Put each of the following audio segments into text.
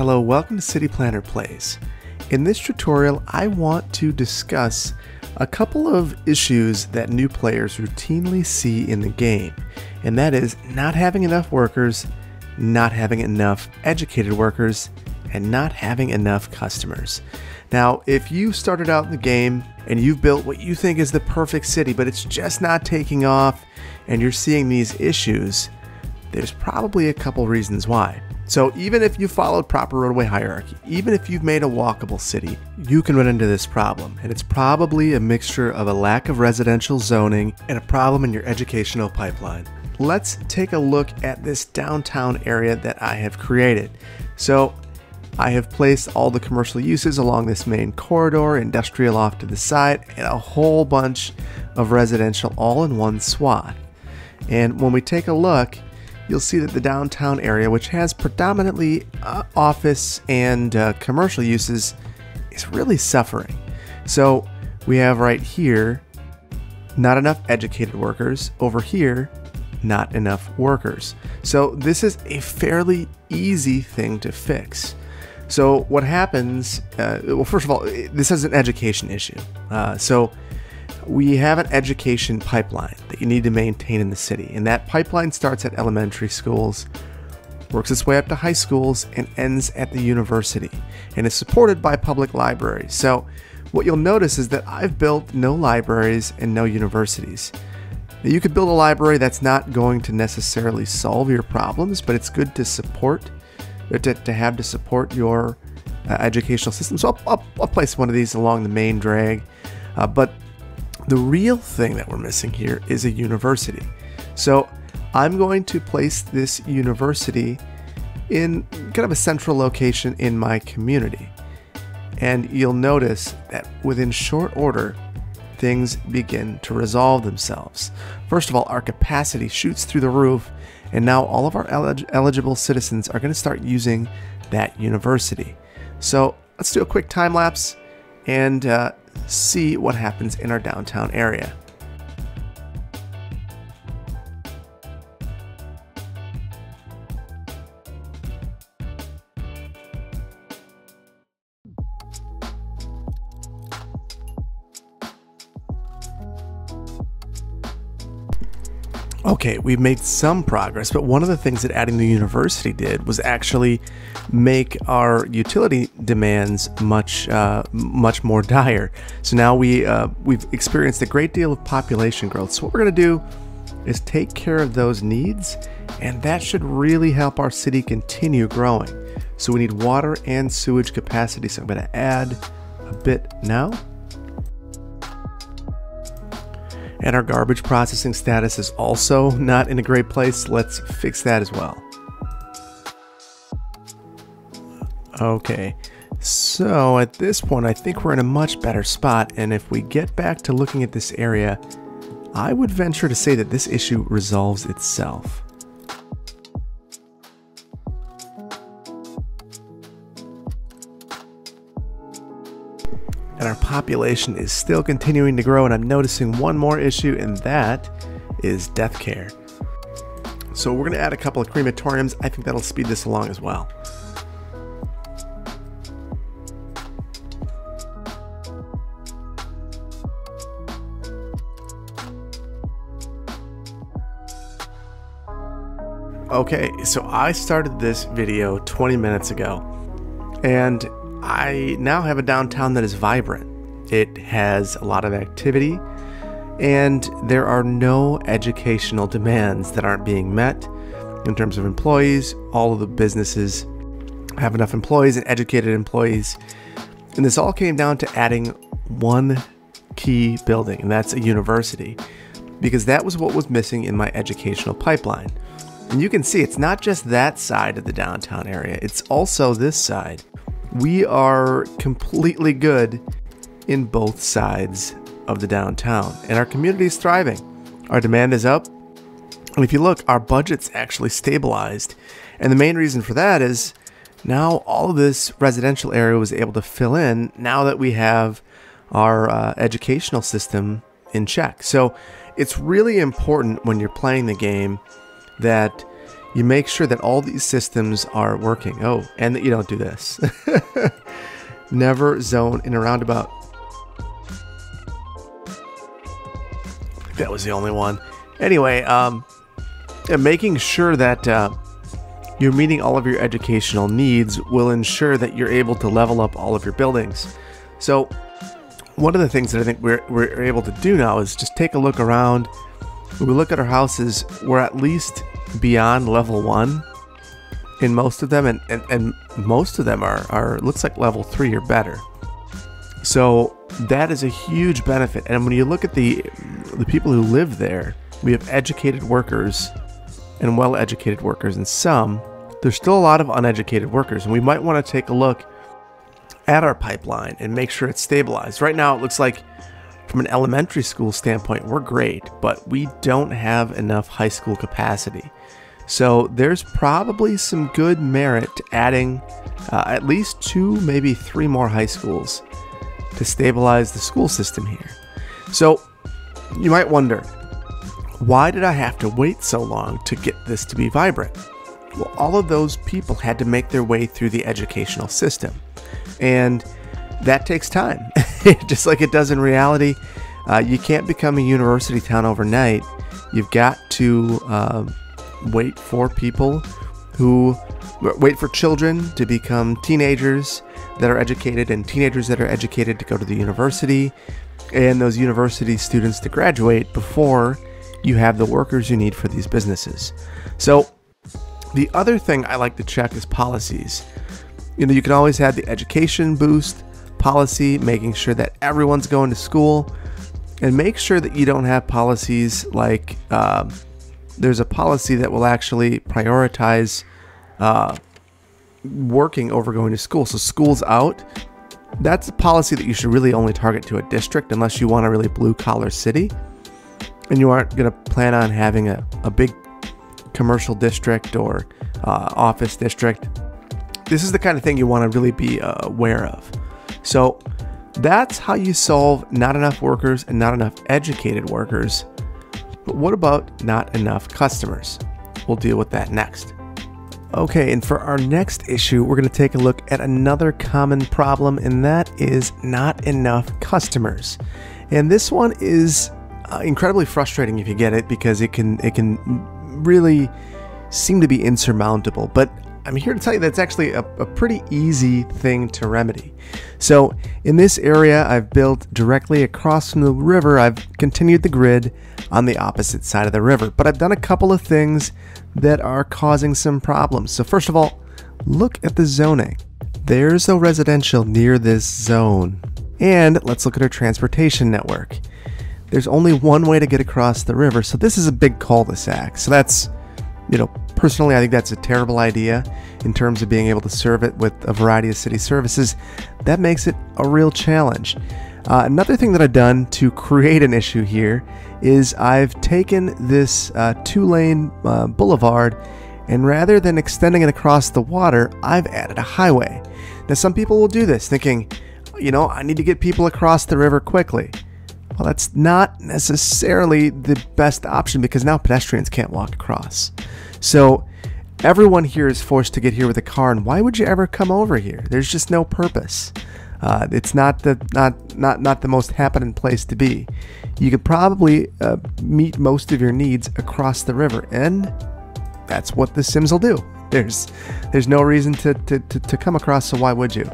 Hello, welcome to City Planner Plays. In this tutorial, I want to discuss a couple of issues that new players routinely see in the game, and that is not having enough workers, not having enough educated workers, and not having enough customers. Now, if you started out in the game and you've built what you think is the perfect city, but it's just not taking off and you're seeing these issues, there's probably a couple reasons why. So even if you followed proper roadway hierarchy, even if you've made a walkable city, you can run into this problem. And it's probably a mixture of a lack of residential zoning and a problem in your educational pipeline. Let's take a look at this downtown area that I have created. So I have placed all the commercial uses along this main corridor, industrial off to the side, and a whole bunch of residential all in one swath. And when we take a look, you'll see that the downtown area, which has predominantly office and commercial uses, is really suffering. So we have right here, not enough educated workers. Over here, not enough workers. So this is a fairly easy thing to fix. So what happens, well, first of all, this is an education issue. So we have an education pipeline that you need to maintain in the city. And that pipeline starts at elementary schools, works its way up to high schools, and ends at the university, and is supported by public libraries. So what you'll notice is that I've built no libraries and no universities. Now, you could build a library. That's not going to necessarily solve your problems, but it's good to support, to have to support your educational system. So I'll place one of these along the main drag, but the real thing that we're missing here is a university. So I'm going to place this university in kind of a central location in my community. And you'll notice that within short order, things begin to resolve themselves. First of all, our capacity shoots through the roof, and now all of our eligible citizens are going to start using that university. So let's do a quick time lapse and see what happens in our downtown area. Okay, we've made some progress, but one of the things that adding the university did was actually make our utility demands much more dire. So now we've experienced a great deal of population growth. So what we're going to do is take care of those needs, and that should really help our city continue growing. So we need water and sewage capacity. So I'm going to add a bit now. And our garbage processing status is also not in a great place. Let's fix that as well. Okay, so at this point, I think we're in a much better spot. And if we get back to looking at this area, I would venture to say that this issue resolves itself. And our population is still continuing to grow, and I'm noticing one more issue, and that is death care. So we're gonna add a couple of crematoriums. I think that'll speed this along as well. Okay, so I started this video 20 minutes ago, and I now have a downtown that is vibrant. It has a lot of activity, and there are no educational demands that aren't being met in terms of employees. All of the businesses have enough employees and educated employees. And this all came down to adding one key building, and that's a university, because that was what was missing in my educational pipeline. And you can see it's not just that side of the downtown area, it's also this side. We are completely good in both sides of the downtown, and our community is thriving. Our demand is up, and if you look, our budget's actually stabilized. And the main reason for that is now all of this residential area was able to fill in now that we have our educational system in check. So it's really important when you're playing the game that you make sure that all these systems are working. Oh, and that you don't do this. Never zone in a roundabout. That was the only one. Anyway, and making sure that you're meeting all of your educational needs will ensure that you're able to level up all of your buildings. So one of the things that I think we're able to do now is just take a look around. When we look at our houses, we're at least beyond level 1 in most of them, and most of them are looks like level 3 or better. So that is a huge benefit. And when you look at the people who live there, we have educated workers and well-educated workers, and some, there's still a lot of uneducated workers, and we might want to take a look at our pipeline and make sure it's stabilized. Right now it looks like from an elementary school standpoint, we're great, but we don't have enough high school capacity. So there's probably some good merit to adding at least 2, maybe 3 more high schools to stabilize the school system here. So you might wonder, why did I have to wait so long to get this to be vibrant? Well, all of those people had to make their way through the educational system, and that takes time. Just like it does in reality, you can't become a university town overnight. You've got to wait for children to become teenagers that are educated, and teenagers that are educated to go to the university, and those university students to graduate before you have the workers you need for these businesses. So the other thing I like to check is policies. You know, you can always have the education boost policy, making sure that everyone's going to school, and make sure that you don't have policies like there's a policy that will actually prioritize working over going to school. So school's out. That's a policy that you should really only target to a district unless you want a really blue collar city, and you aren't going to plan on having a big commercial district or office district. This is the kind of thing you want to really be aware of. So that's how you solve not enough workers and not enough educated workers. But what about not enough customers? We'll deal with that next. Okay, and for our next issue, we're going to take a look at another common problem, and that is not enough customers. And this one is incredibly frustrating if you get it, because it can really seem to be insurmountable, but I'm here to tell you that's actually a pretty easy thing to remedy. So in this area, I've built directly across from the river. I've continued the grid on the opposite side of the river, but I've done a couple of things that are causing some problems. So first of all, look at the zoning. There's no residential near this zone. And let's look at our transportation network. There's only one way to get across the river, so this is a big cul-de-sac. So that's, you know, personally, I think that's a terrible idea in terms of being able to serve it with a variety of city services. That makes it a real challenge. Another thing that I've done to create an issue here is I've taken this two-lane boulevard, and rather than extending it across the water, I've added a highway. Now, some people will do this thinking, you know, I need to get people across the river quickly. Well, that's not necessarily the best option, because now pedestrians can't walk across. So everyone here is forced to get here with a car, and why would you ever come over here? There's just no purpose. It's not the most happening place to be. You could probably meet most of your needs across the river, and that's what the Sims will do. There's no reason to come across, so why would you?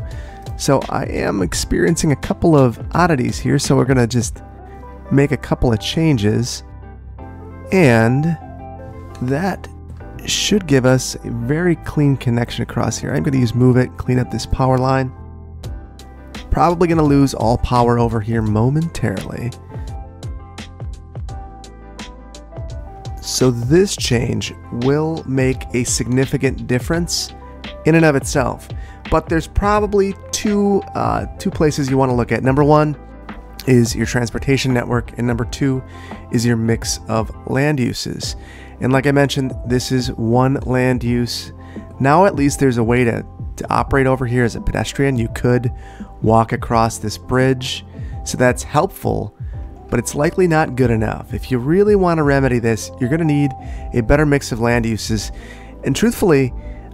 So I am experiencing a couple of oddities here, so we're gonna just make a couple of changes, and that should give us a very clean connection across here. I'm gonna use move it, clean up this power line. Probably gonna lose all power over here momentarily. So this change will make a significant difference in and of itself. But there's probably two places you want to look at. Number one is your transportation network, and number two is your mix of land uses. And like I mentioned, this is one land use. Now at least there's a way to operate over here as a pedestrian. You could walk across this bridge, so that's helpful, but it's likely not good enough. If you really want to remedy this, you're going to need a better mix of land uses. And truthfully,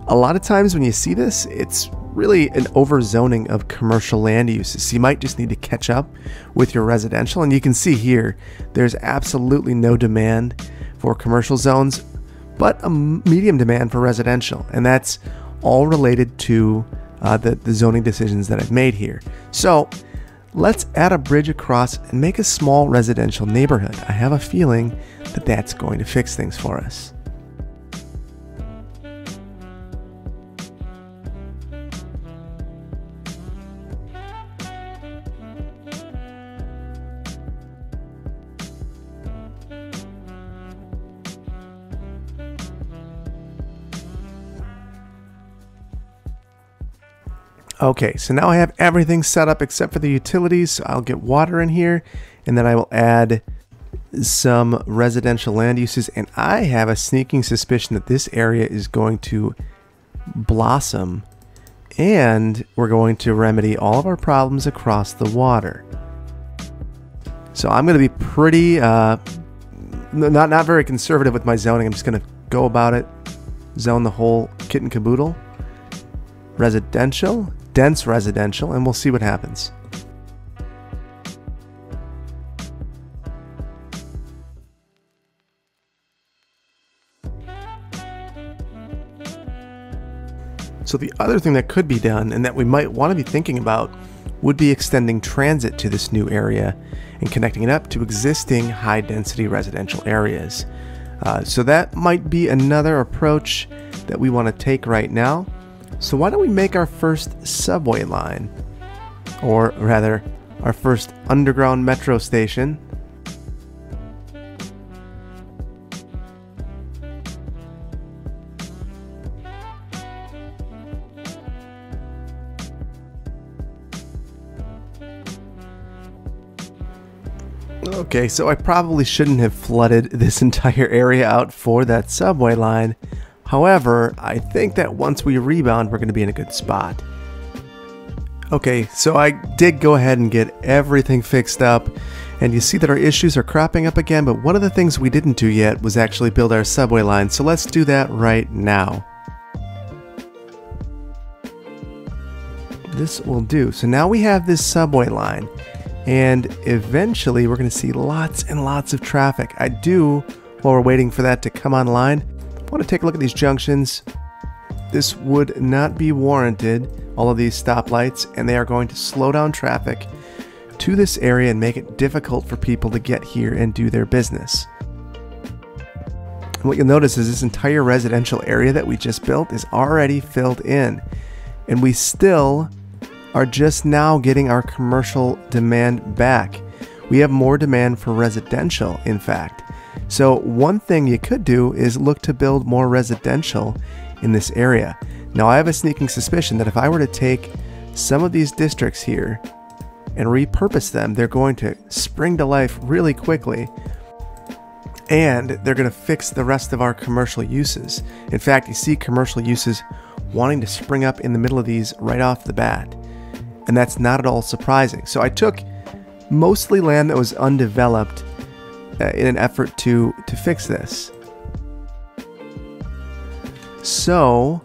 a lot of times when you see this, it's really an overzoning of commercial land uses. You might just need to catch up with your residential. And you can see here, there's absolutely no demand for commercial zones, but a medium demand for residential. And that's all related to the zoning decisions that I've made here. So let's add a bridge across and make a small residential neighborhood. I have a feeling that that's going to fix things for us. Okay, so now I have everything set up except for the utilities, so I'll get water in here, and then I will add some residential land uses, and I have a sneaking suspicion that this area is going to blossom, and we're going to remedy all of our problems across the water. So I'm going to be pretty, not very conservative with my zoning. I'm just going to go about it, zone the whole kit and caboodle. Residential, dense residential, and we'll see what happens. So the other thing that could be done and that we might want to be thinking about would be extending transit to this new area and connecting it up to existing high density residential areas. So that might be another approach that we want to take right now. So why don't we make our first subway line, or rather, our first underground metro station. Okay, so I probably shouldn't have flooded this entire area out for that subway line. However, I think that once we rebound, we're going to be in a good spot. Okay, so I did go ahead and get everything fixed up, and you see that our issues are cropping up again, but one of the things we didn't do yet was actually build our subway line, so let's do that right now. This will do. So now we have this subway line, and eventually we're going to see lots and lots of traffic. I do, while we're waiting for that to come online, want to take a look at these junctions. This would not be warranted, all of these stoplights, and they are going to slow down traffic to this area and make it difficult for people to get here and do their business. And what you'll notice is this entire residential area that we just built is already filled in, and we still are just now getting our commercial demand back. We have more demand for residential, in fact. So one thing you could do is look to build more residential in this area. Now I have a sneaking suspicion that if I were to take some of these districts here and repurpose them, they're going to spring to life really quickly, and they're going to fix the rest of our commercial uses. In fact, you see commercial uses wanting to spring up in the middle of these right off the bat, and that's not at all surprising. So I took mostly land that was undeveloped in an effort to fix this. So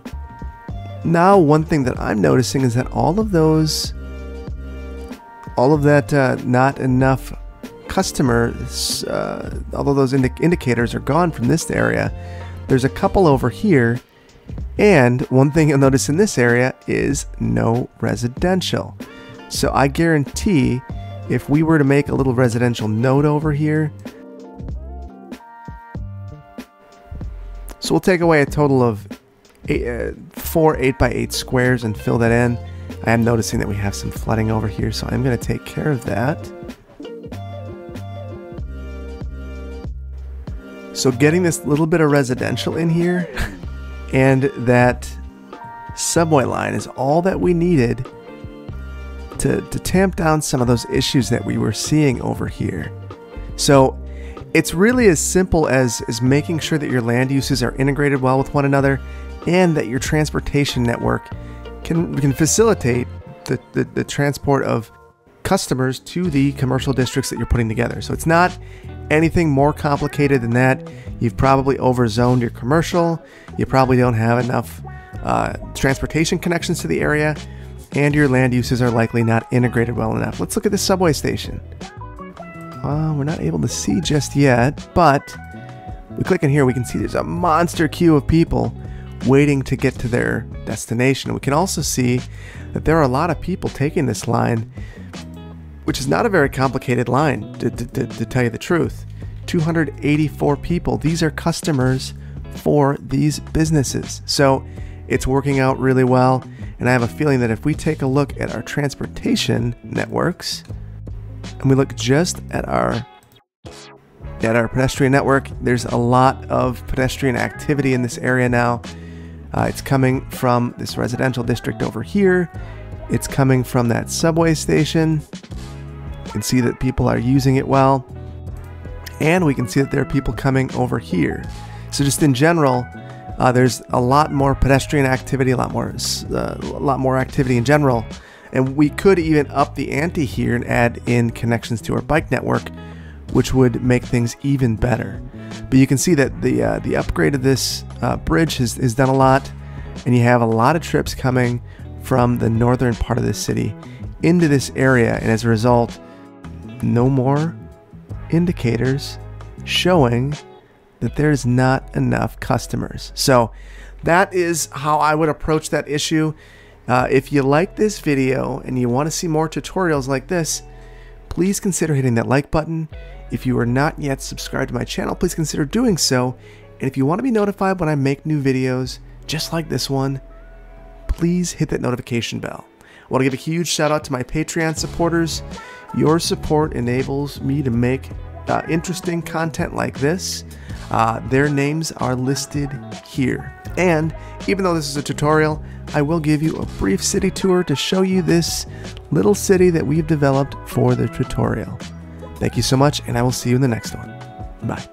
now one thing that I'm noticing is that not enough customers, all of those indicators are gone from this area. There's a couple over here, and one thing you'll notice in this area is no residential. So I guarantee if we were to make a little residential node over here, so we'll take away a total of four 8x8 squares and fill that in. I am noticing that we have some flooding over here, so I'm going to take care of that. So getting this little bit of residential in here and that subway line is all that we needed to tamp down some of those issues that we were seeing over here. So it's really as simple as making sure that your land uses are integrated well with one another and that your transportation network can facilitate the transport of customers to the commercial districts that you're putting together. So it's not anything more complicated than that, you've probably overzoned your commercial, you probably don't have enough transportation connections to the area, and your land uses are likely not integrated well enough. Let's look at this subway station. We're not able to see just yet, but we click in here, we can see there's a monster queue of people waiting to get to their destination. We can also see that there are a lot of people taking this line, which is not a very complicated line, to tell you the truth. 284 people. These are customers for these businesses. So it's working out really well. And I have a feeling that if we take a look at our transportation networks, and we look just at our pedestrian network, there's a lot of pedestrian activity in this area now. It's coming from this residential district over here. It's coming from that subway station. You can see that people are using it well. And we can see that there are people coming over here. So just in general, there's a lot more pedestrian activity, a lot more activity in general. And we could even up the ante here and add in connections to our bike network, which would make things even better. But you can see that the upgrade of this bridge has done a lot, and you have a lot of trips coming from the northern part of the city into this area, and as a result, no more indicators showing that there's not enough customers. So that is how I would approach that issue. If you like this video and you want to see more tutorials like this, please consider hitting that like button. If you are not yet subscribed to my channel, please consider doing so. And if you want to be notified when I make new videos just like this one, please hit that notification bell. I want to give a huge shout out to my Patreon supporters. Your support enables me to make interesting content like this. Their names are listed here. And even though this is a tutorial, I will give you a brief city tour to show you this little city that we've developed for the tutorial. Thank you so much, and I will see you in the next one. Bye.